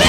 you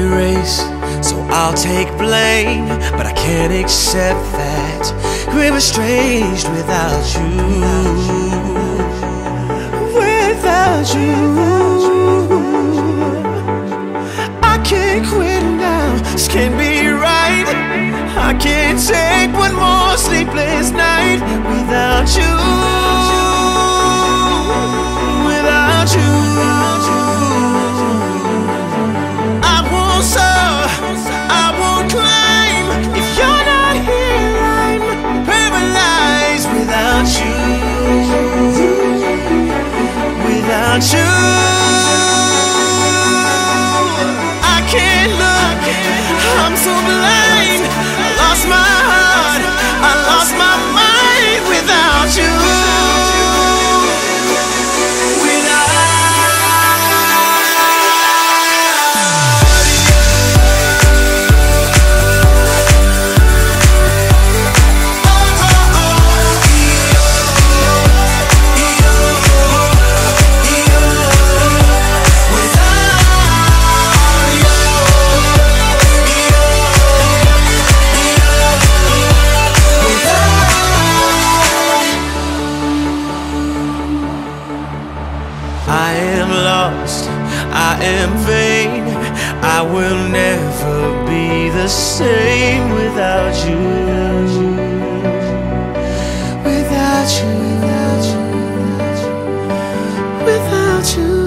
erase, so I'll take blame, but I can't accept that we're estranged without you, without you. I can't quit now, this can't be right. I can't take one more sleepless night without you, without you. Without you, I can't look, I'm so blind. I lost my heart, I lost my mind. Without you, I am lost, I am vain. I will never be the same without you, without you, without you, without you, without you.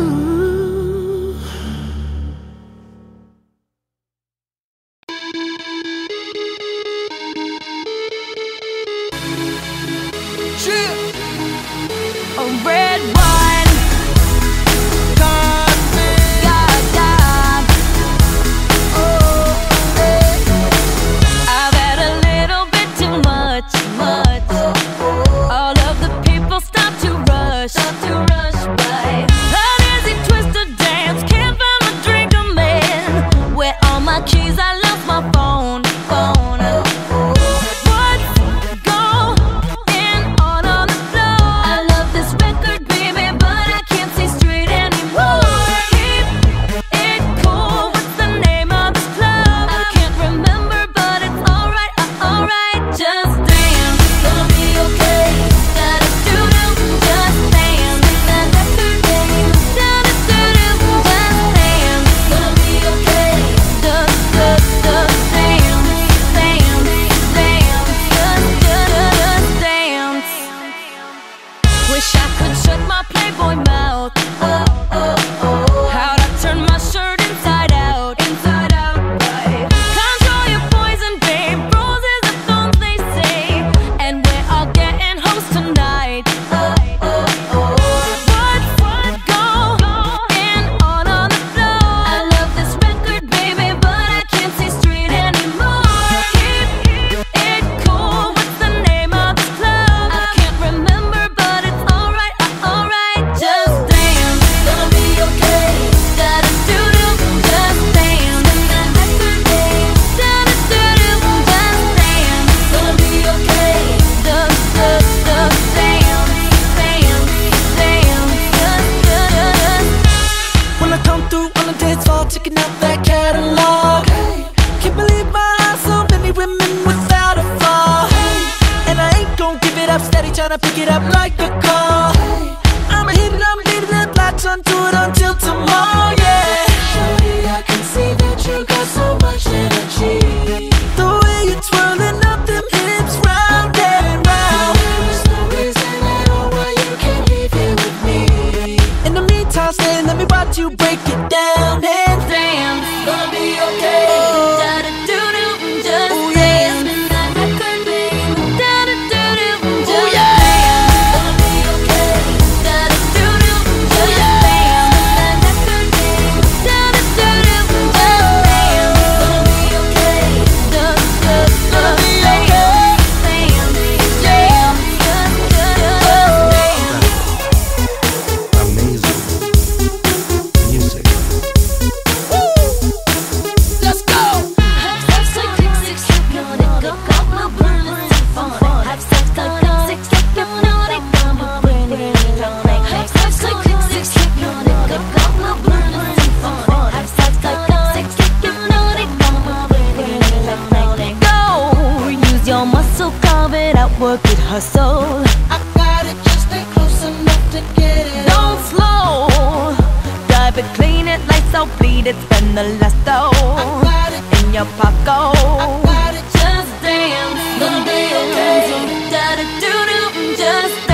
A red wine. Tryna pick it up like a call. Hey. I'm hitting, I'm beating that black turn to it until tomorrow, yeah. Shorty, I can see that you got so much energy. The way you're twirling up them hips round and round. There's no reason at all why you can't leave here with me. In the meantime, stay, let me watch you break it down and dance. Gonna be okay. that work and hustle. I got it, just stay close enough to get it. Don't slow. Drive it, clean it, lights out, bleed it, spend the last though. I got it in your pocket. I got it, just dance. Don't be afraid. Da-da-doo-doo, just dance.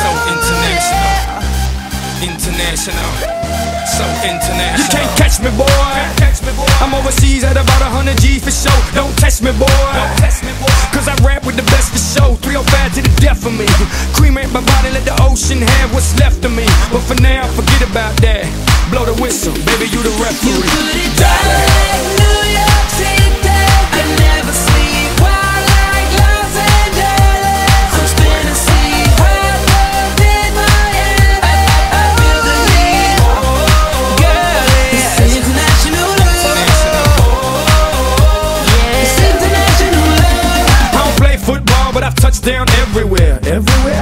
So international, International, so international. You can't catch me, boy. I'm overseas at about 100 G's for show. Don't test me, boy. Cause I rap with the best for show. 305 to the death of me. Cremate my body, let the ocean have what's left of me. But for now, forget about that. Blow the whistle, baby, you the referee. You put it down like New York City, baby. I never see it wild like Los Angeles. I'm spinning sea wild in my head. I feel the need, oh, girl, it's international love. Oh, yeah, it's international love. I don't play football, but I've touched down everywhere, everywhere.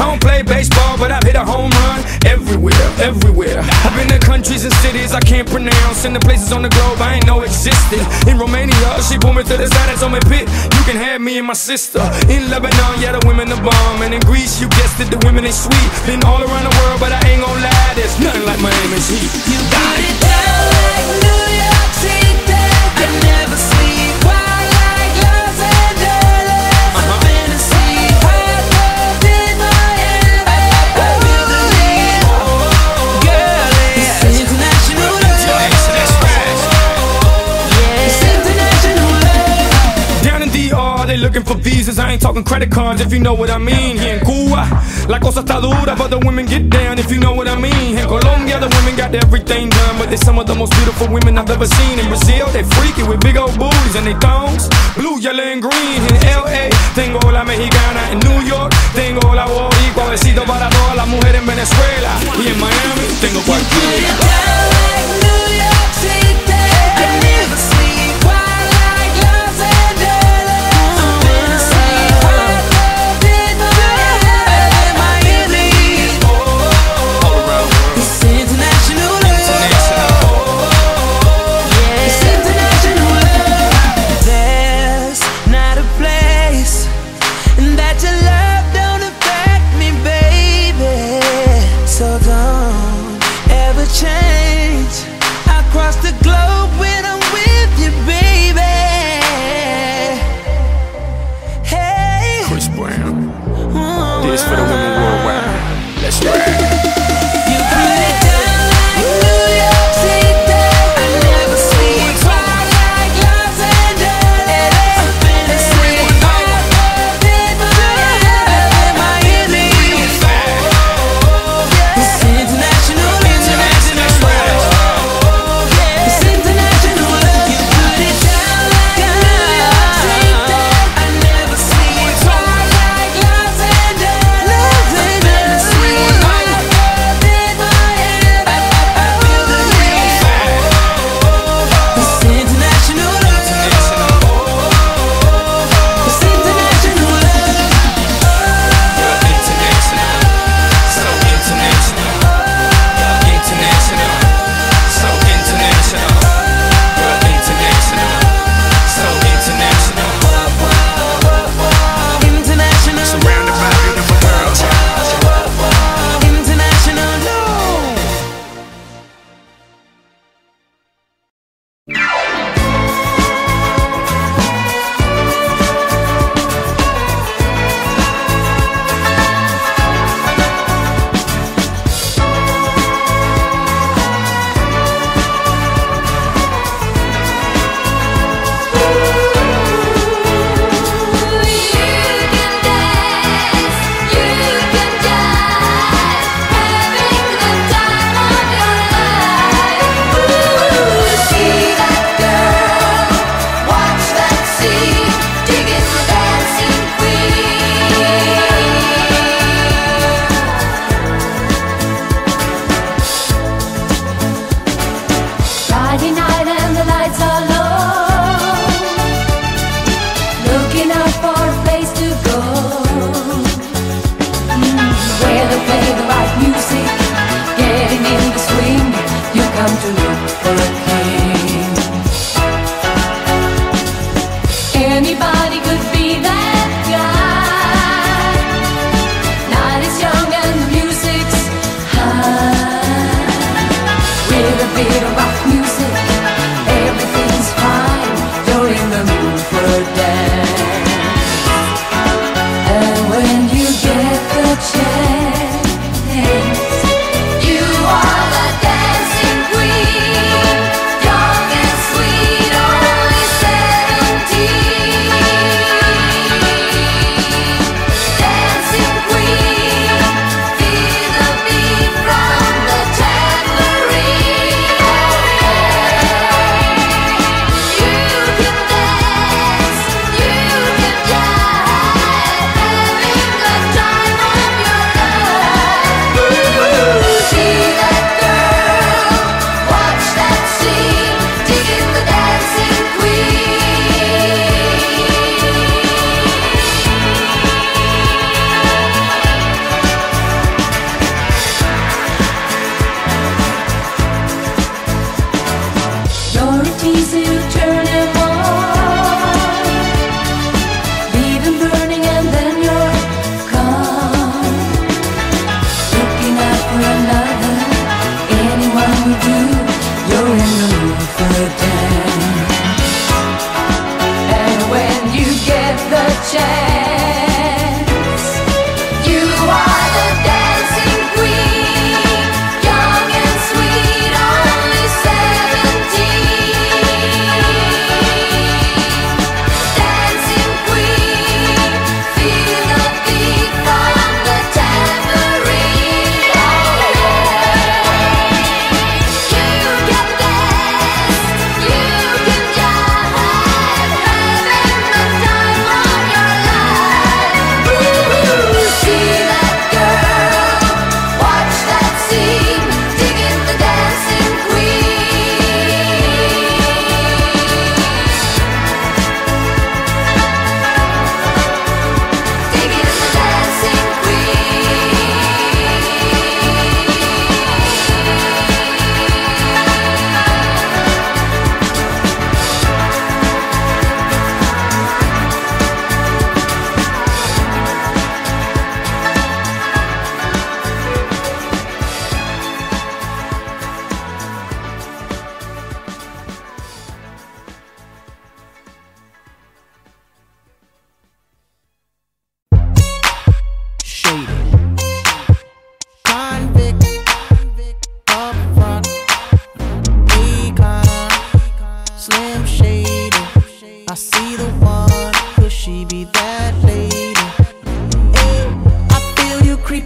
I don't play baseball, but I've hit a home run everywhere, I've been to countries and cities I can't pronounce, and the places on the globe I ain't know existed. In Romania, she pulled me to the side and told me, "Pit, you can have me and my sister." In Lebanon, yeah, the women are bomb. And in Greece, you guessed it, the women are sweet. Been all around the world, but I ain't gon' lie, there's nothing like Miami's heat. You got it down like New York City, I never sleep. Looking for visas, I ain't talking credit cards, if you know what I mean. Here in Cuba, la cosa está dura, but the women get down, if you know what I mean. In Colombia, the women got everything done, but they're some of the most beautiful women I've ever seen. In Brazil, they freaky with big old booties and they thongs, blue, yellow and green. In LA, tengo la mexicana. In New York, tengo la boricua. Besito para todas las mujeres en Venezuela. Y en Miami, tengo cualquiera.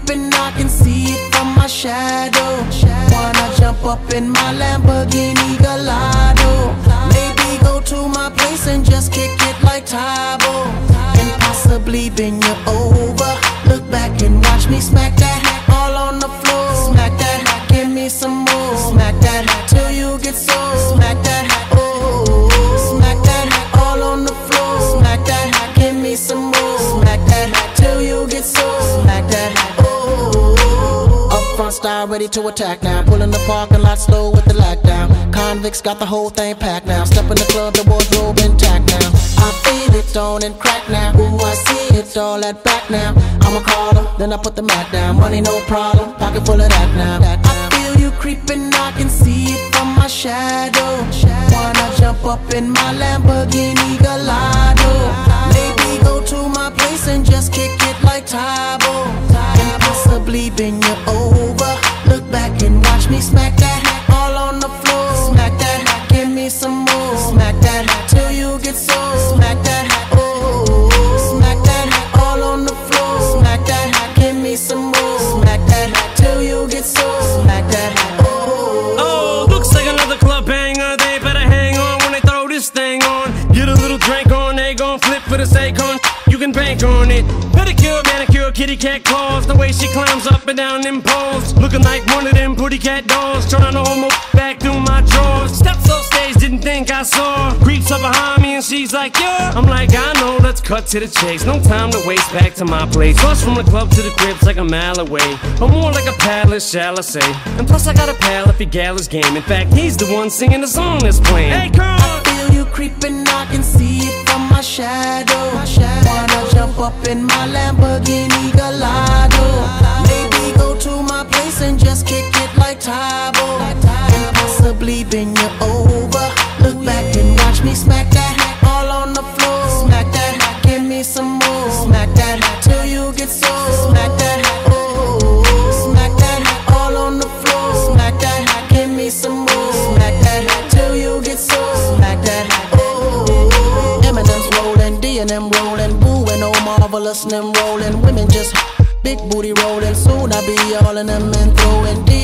deep and I can see it from my shadow. Wanna jump up in my Lamborghini Gallardo? Maybe go to my place and just kick it like Tybo. And possibly then you're over. Look back and watch me smack that all on the floor. Smack that, give me some more. Smack that till you get sold. Smack that, oh. Smack that all on the floor. Smack that, give me some more. Smack that till you get sold. Smack that, oh. Up front style, ready to attack now. Pulling the parking lot slow with the lockdown. Convicts got the whole thing packed now. Step in the club, the wardrobe intact now. I feel it on and crack now. Ooh, I see it's all at back now. I'ma call her, then I put the mat down. Money no problem, pocket full of that now. I feel you creeping, I can see it from my shadow. Wanna jump up in my Lamborghini Gallardo? Maybe go to my place and just kick it like Tybo. And possibly then you're over. Look back and watch me smack that all on the floor. Smack that, give me some more. Smack that till you get sold. Smack that, oh. Smack that all on the floor. Smack that, give me some more. Smack that till you get sold. Smack that, oh. Oh, looks like another club banger. They better hang on when they throw this thing on. Get a little drink on, they gon' flip for the sake on. You can bank on it. Pedicure, manicure, kitty cat claws. The way she climbs up and down them poles. Looking like one of them pretty cat dolls. Trying to homo back through my drawers. Steps off stage, didn't think I saw her. Creeps up behind me and she's like, yeah. I'm like, I know, let's cut to the chase. No time to waste, back to my place. Cross from the club to the crib's like a mile away. Or more like a palace, shall I say. And plus I got a pal if your gal is game. In fact, he's the one singing the song that's playing. Hey, girl! I feel you creeping, I can see it from my shadow. Wanna jump up in my Lamborghini Gallardo? Maybe go to my place and just kick it like Tybo. And possibly then you're over. Look back and watch me smack that all on the floor. Smack that, give me some more. Smack that till you get sold. Smack that, oh. Smack that all on the floor. Smack that, give me some more. Smack that till you get sold. Smack that, oh. M&M's rolling, D&M rolling, boo and oh marvelous and them rolling. Women just big booty rolling. Soon I be all in them and throwing D.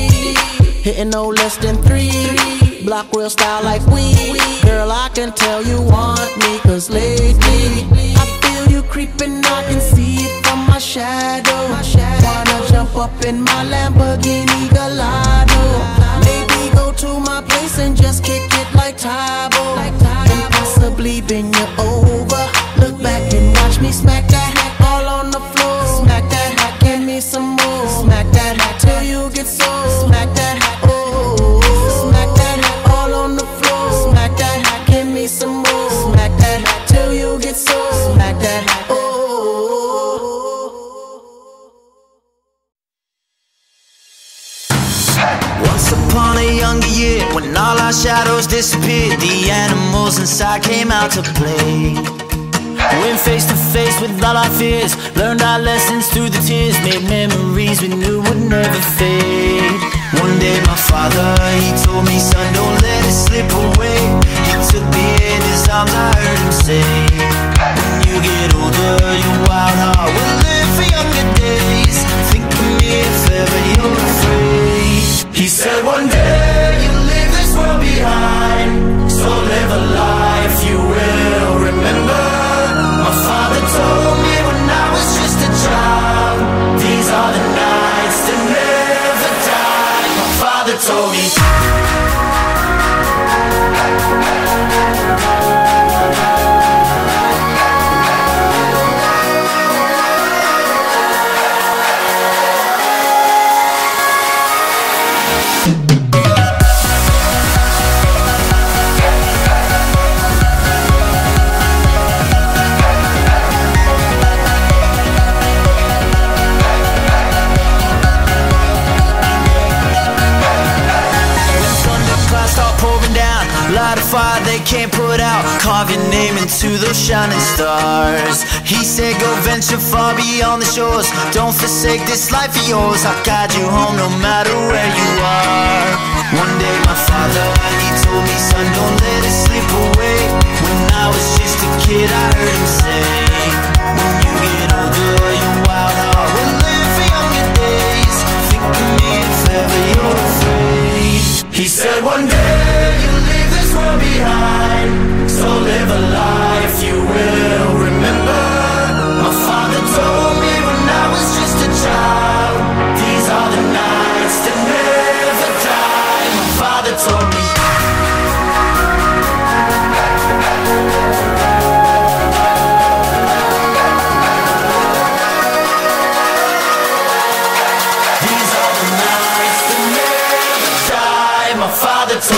Hitting no less than three. Block real style like we. Girl, I can tell you want me, cause lately I feel you creeping, I can see it from my shadow. Wanna jump up in my Lamborghini Gallardo? Maybe go to my place and just kick it like Tybo. And possibly then you're over. Look back and watch me smack that all on the floor. Smack that, give me some more. Smack that till you get sold. Smack that, oh. Smack that all on the floor. Smack that, give me some more. Smack that till you get sold. Smack that, oh. Once upon a younger year, when all our shadows disappeared, the animals inside came out to play. Went face to face with all our fears, learned our lessons through the tears, made memories we knew would never fade. One day my father, he told me, son, don't let it slip away. He took me in his arms, I heard him say, when you get older, your wild heart will live for younger days. Think of me if ever you're afraid. He said one day you'll leave this world behind, so live a life you will remember. My father told me when I was just a child, these are the nights that never die. My father told me. Fire they can't put out, carve your name into those shining stars. He said go venture far beyond the shores, don't forsake this life of yours. I'll guide you home no matter where you are. One day my father, he told me, son, don't let it slip away. When I was just a kid, I heard him say, when you get older, your wild heart will live for younger days. Not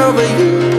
over you.